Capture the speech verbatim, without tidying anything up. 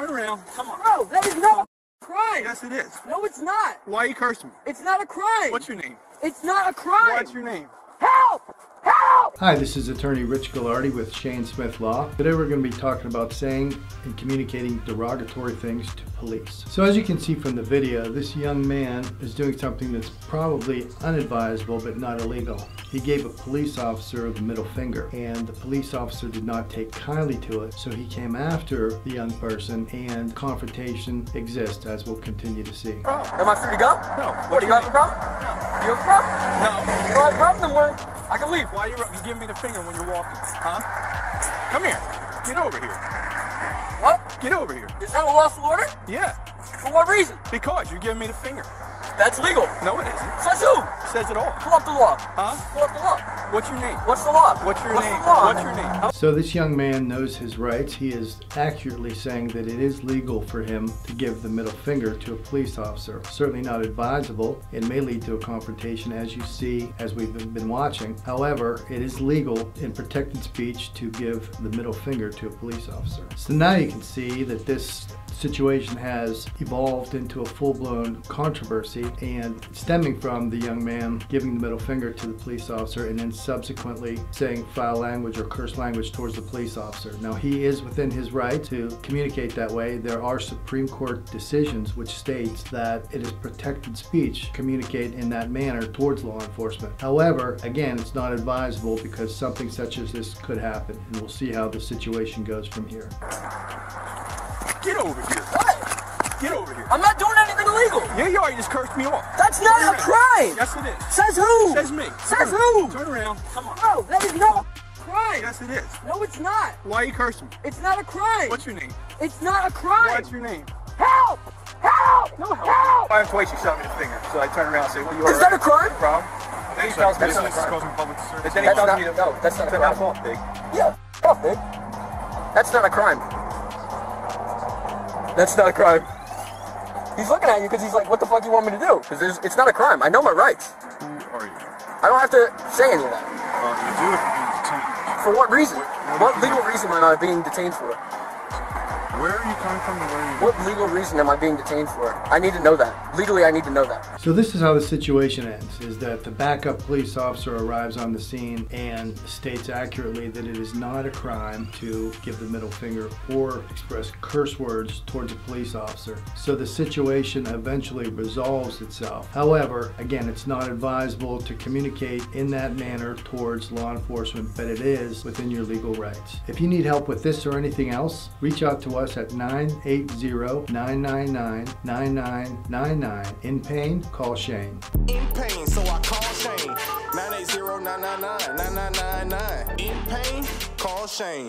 Turn around. Come on. Bro, that is not a crime. Yes, it is. No, it's not. Why are you cursing me? It's not a crime. What's your name? It's not a crime. What's your name? Help! Help! Hi, this is attorney Rich Gillardi with Shane Smith Law. Today we're going to be talking about saying and communicating derogatory things to police. So as you can see from the video, this young man is doing something that's probably unadvisable but not illegal. He gave a police officer the middle finger, and the police officer did not take kindly to it, so he came after the young person, and confrontation exists, as we'll continue to see. Oh, am I free to go? No. What, do you have a problem? No. You have a problem? No. You have a problem, then we're... I can leave. Why are you, you giving me the finger when you're walking? Huh? Come here. Get over here. What? Get over here. Is that a lawful order? Yeah. For what reason? Because you're giving me the finger. That's legal. No, it isn't. Says who? Says it all. Pull up the law. Huh? Pull up the law. What's your name? What's the law? What's your What's name? The law? What's your name? So this young man knows his rights. He is accurately saying that it is legal for him to give the middle finger to a police officer. Certainly not advisable. It may lead to a confrontation, as you see, as we've been watching. However, it is legal in protected speech to give the middle finger to a police officer. So now you can see that this situation has evolved into a full-blown controversy, and stemming from the young man giving the middle finger to the police officer and then subsequently saying foul language or curse language towards the police officer. Now, he is within his right to communicate that way. There are Supreme Court decisions which states that it is protected speech to communicate in that manner towards law enforcement. However, again, it's not advisable because something such as this could happen, and we'll see how the situation goes from here. Get over here. What? Get over here. I'm not doing anything illegal. Yeah, you are. You just cursed me off. That's not a crime. Yes, it is. Says who? Says me. Says who? Turn around. Come on. No, that is not a crime. Yes, it is. No, it's not. Why are you cursing me? It's not a crime. What's your name? It's not a crime. What's your name? Help! Help! No, help! By way, she shot me the finger, so I turn around and say, well, you are. Is that a crime? Problem? That's not a crime. That's not a crime. That's not a crime. Yeah, off, big. That's not a crime. That's not a crime. He's looking at you because he's like, what the fuck do you want me to do? Because it's not a crime. I know my rights. Who are you? I don't have to say any of that. Well, you do if you're being detained. For what reason? What, what, what legal reason am I being detained for? Where are you coming from and where are you What legal reason am I being detained for? I need to know that. Legally, I need to know that. So this is how the situation ends, is that the backup police officer arrives on the scene and states accurately that it is not a crime to give the middle finger or express curse words towards a police officer. So the situation eventually resolves itself. However, again, it's not advisable to communicate in that manner towards law enforcement, but it is within your legal rights. If you need help with this or anything else, reach out to us us at nine eight zero, nine nine nine, nine nine nine nine. In pain, call Shane. In pain, so I call Shane. nine eight zero, nine nine nine, nine nine nine nine. In pain, call Shane.